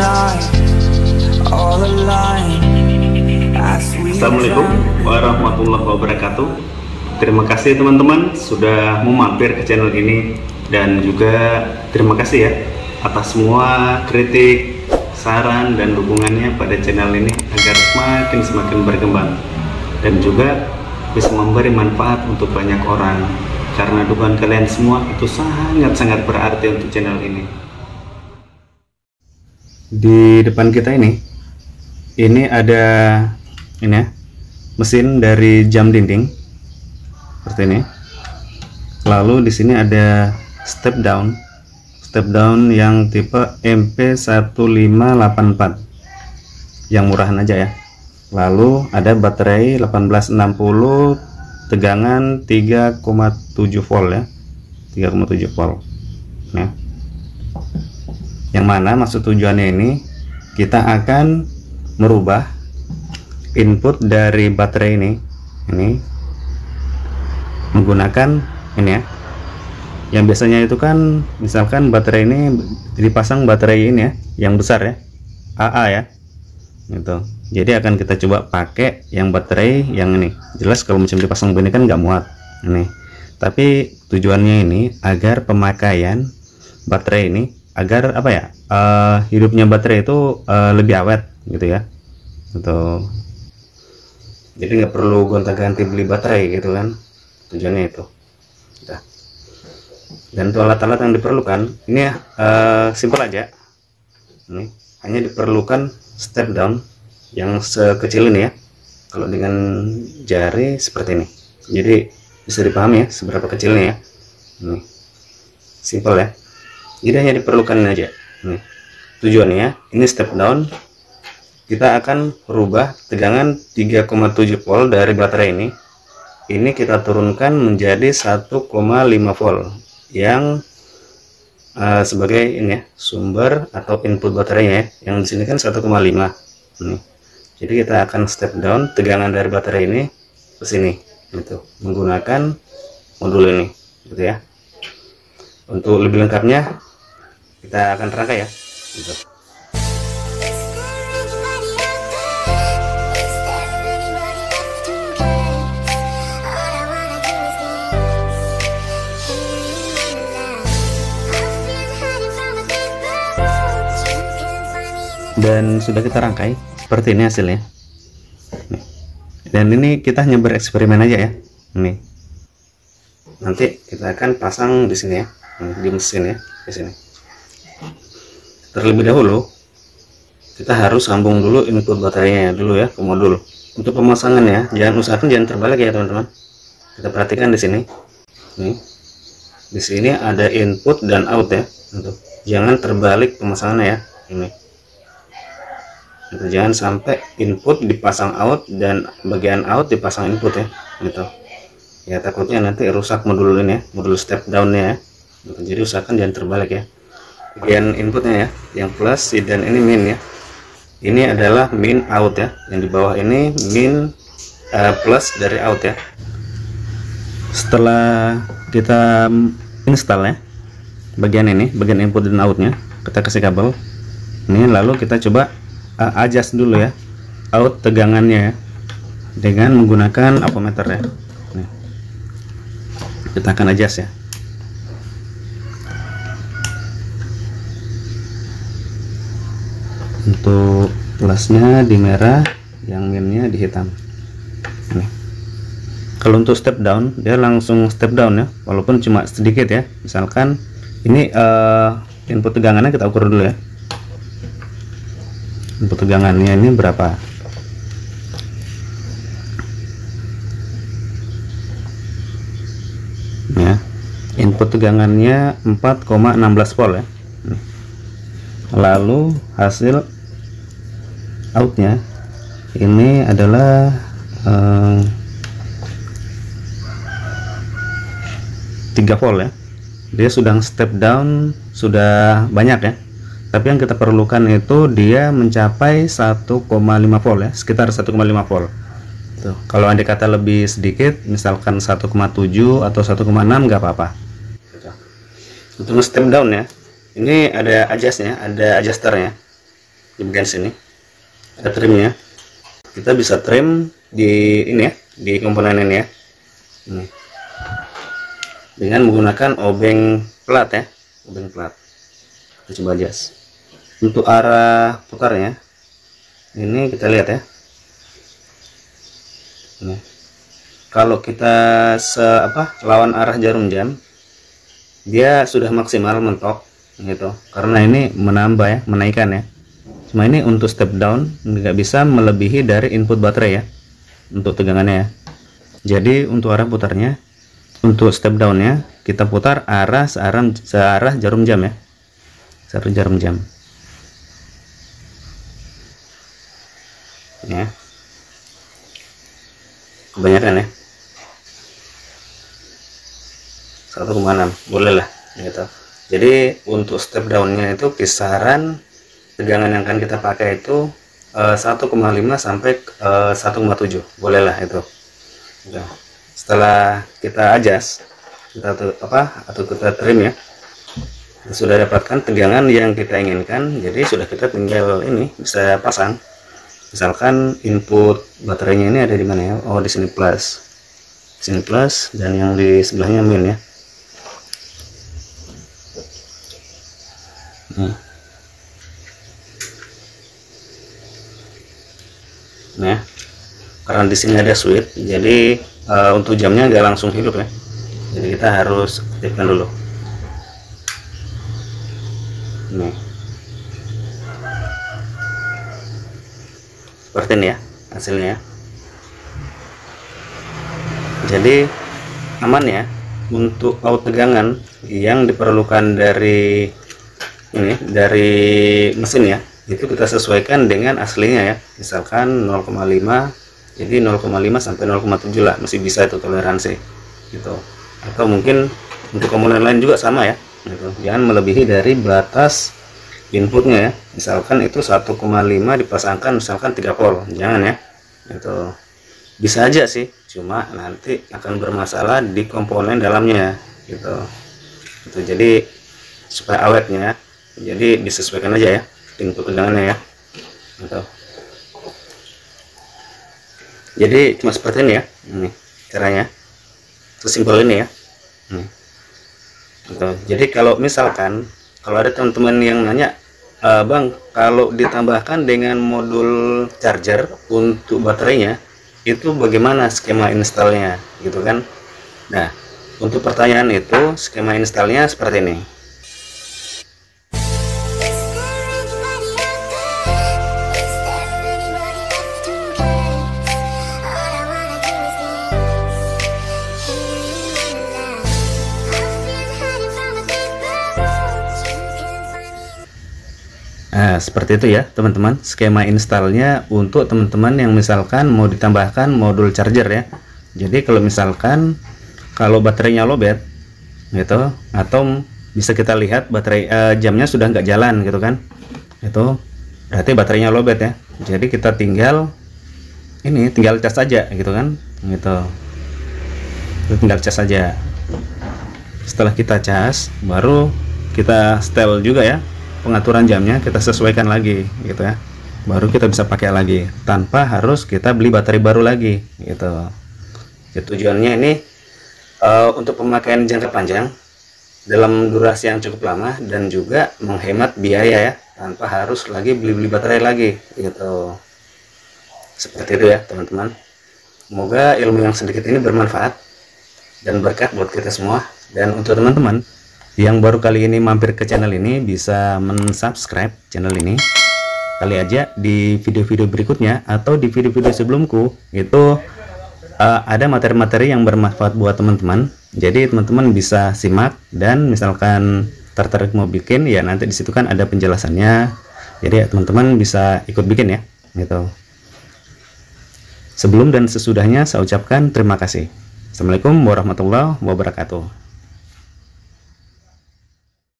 Assalamualaikum warahmatullahi wabarakatuh. Terima kasih teman-teman sudah mampir ke channel ini, dan juga terima kasih ya atas semua kritik, saran, dan dukungannya pada channel ini agar semakin berkembang dan juga bisa memberi manfaat untuk banyak orang, karena dukungan kalian semua itu sangat-sangat berarti untuk channel ini. Di depan kita ini ada ini ya, mesin dari jam dinding seperti ini. Lalu di sini ada step down yang tipe MP1584 yang murahan aja ya. Lalu ada baterai 1860 tegangan 3,7 volt ya, 3,7 volt. Nah, yang mana maksud tujuannya ini kita akan merubah input dari baterai ini menggunakan ini ya. Yang biasanya itu kan misalkan baterai ini dipasang baterai ini ya, yang besar ya, AA ya. Gitu. Jadi akan kita coba pakai yang baterai yang ini. Jelas kalau macam dipasang begini kan nggak muat ini. Tapi tujuannya ini agar pemakaian baterai ini agar apa ya, hidupnya baterai itu lebih awet gitu ya. Gitu. Jadi nggak perlu gonta-ganti beli baterai gitu kan. Tujuannya itu. Nah. Dan untuk alat-alat yang diperlukan ini ya, simpel aja. Ini hanya diperlukan step down yang sekecil ini ya, kalau dengan jari seperti ini, jadi bisa dipahami ya seberapa kecilnya ya. Ini simple ya, jadi hanya diperlukan aja ini. Tujuannya ini step down kita akan merubah tegangan 3,7 volt dari baterai ini kita turunkan menjadi 1,5 volt yang sebagai ini ya, sumber atau input baterainya ya. Yang di sini kan 1,5. Jadi kita akan step down tegangan dari baterai ini ke sini gitu, menggunakan modul ini gitu ya. Untuk lebih lengkapnya kita akan rangkai ya gitu. Dan sudah kita rangkai seperti ini hasilnya nih. Dan ini kita hanya bereksperimen aja ya nih. Nanti kita akan pasang di sini ya, di mesin ya, di sini. Terlebih dahulu kita harus sambung dulu input baterainya dulu ya ke modul. Untuk pemasangannya jangan terbalik ya teman-teman, kita perhatikan di sini nih. Di sini ada input dan out ya, jangan terbalik pemasangannya ya ini. Gitu, jangan sampai input dipasang out dan bagian out dipasang input ya gitu ya, takutnya nanti rusak modul ini ya, modul step downnya ya gitu. Jadi usahakan jangan terbalik ya bagian inputnya ya, yang plus dan ini min ya, ini adalah min out ya, yang di bawah ini min plus dari out ya. Setelah kita install ya bagian ini, bagian input dan outnya kita kasih kabel ini, lalu kita coba adjust dulu ya out tegangannya ya, dengan menggunakan ampermeter ya. Nih. Kita akan adjust ya. Untuk plusnya di merah, yang minnya di hitam. Nih. Kalau untuk step down dia langsung step down ya, walaupun cuma sedikit ya. Misalkan ini input tegangannya kita ukur dulu ya. Input tegangannya ini berapa? Ya, input tegangannya 4,16 volt ya. Lalu hasil outnya ini adalah 3 volt ya. Dia sudah step down sudah banyak ya. Tapi yang kita perlukan itu dia mencapai 1,5 volt ya, sekitar 1,5 volt. Tuh, kalau andai kata lebih sedikit, misalkan 1,7 atau 1,6 nggak apa-apa. Untuk step down ya, ini ada adjustnya, ada adjusternya. di bagian sini ada trimnya, kita bisa trim di ini ya, di komponen ini ya, ini dengan menggunakan obeng plat ya, obeng plat. Kita coba adjust untuk arah putarnya, ini kita lihat ya. Ini kalau kita lawan arah jarum jam, dia sudah maksimal mentok gitu, karena ini menambah ya, menaikkan ya. Cuma ini untuk step down nggak bisa melebihi dari input baterai ya, untuk tegangannya ya. Jadi untuk arah putarnya, untuk step downnya kita putar arah searah jarum jam ya, searah jarum jam ya, kebanyakan ya 1,6 boleh lah gitu. Jadi untuk step downnya itu kisaran tegangan yang akan kita pakai itu 1,5 sampai 1,7 boleh lah itu gitu. Setelah kita adjust, kita trim ya, kita sudah dapatkan tegangan yang kita inginkan. Jadi sudah kita tinggal ini bisa pasang. Misalkan input baterainya ini ada di mana ya? Oh, di sini plus, di sini plus, dan yang di sebelahnya min ya. Nah, karena di sini ada switch, jadi untuk jamnya nggak langsung hidup ya, jadi kita harus aktifkan dulu. Nih, seperti ini ya hasilnya. Jadi aman ya untuk out tegangan yang diperlukan dari ini, dari mesin ya, itu kita sesuaikan dengan aslinya ya. Misalkan 0,5, jadi 0,5 sampai 0,7 lah masih bisa itu toleransi gitu. Atau mungkin untuk komponen lain juga sama ya gitu. Jangan melebihi dari batas inputnya ya. Misalkan itu 1,5 dipasangkan misalkan 3 volt, jangan ya gitu. Bisa aja sih, cuma nanti akan bermasalah di komponen dalamnya gitu. Jadi supaya awetnya, jadi disesuaikan aja ya input tegangannya ya gitu. Jadi cuma seperti ini ya, ini caranya, sesimpel ini ya. Gitu. Jadi kalau misalkan, kalau ada teman-teman yang nanya, bang, kalau ditambahkan dengan modul charger untuk baterainya, itu bagaimana skema installnya, gitu kan? Nah, untuk pertanyaan itu skema installnya seperti ini. Nah, seperti itu ya teman-teman, skema installnya untuk teman-teman yang misalkan mau ditambahkan modul charger ya. Jadi kalau misalkan kalau baterainya lowbat gitu, atau bisa kita lihat baterai jamnya sudah nggak jalan gitu kan, itu berarti baterainya lowbat ya. Jadi kita tinggal ini, tinggal cas aja gitu kan, gitu tinggal cas aja. Setelah kita cas, baru kita setel juga ya pengaturan jamnya, kita sesuaikan lagi gitu ya, baru kita bisa pakai lagi tanpa harus kita beli baterai baru lagi gitu. Jadi tujuannya ini untuk pemakaian jangka panjang dalam durasi yang cukup lama, dan juga menghemat biaya ya, tanpa harus lagi beli-beli baterai lagi gitu. Seperti itu ya teman-teman, semoga ilmu yang sedikit ini bermanfaat dan berkat buat kita semua. Dan untuk teman-teman yang baru kali ini mampir ke channel ini, bisa mensubscribe channel ini. Kali aja di video-video berikutnya atau di video-video sebelumku itu ada materi-materi yang bermanfaat buat teman-teman. Jadi teman-teman bisa simak, dan misalkan tertarik mau bikin ya, nanti disitu kan ada penjelasannya. Jadi teman-teman bisa ikut bikin ya gitu. Sebelum dan sesudahnya saya ucapkan terima kasih. Assalamualaikum warahmatullahi wabarakatuh.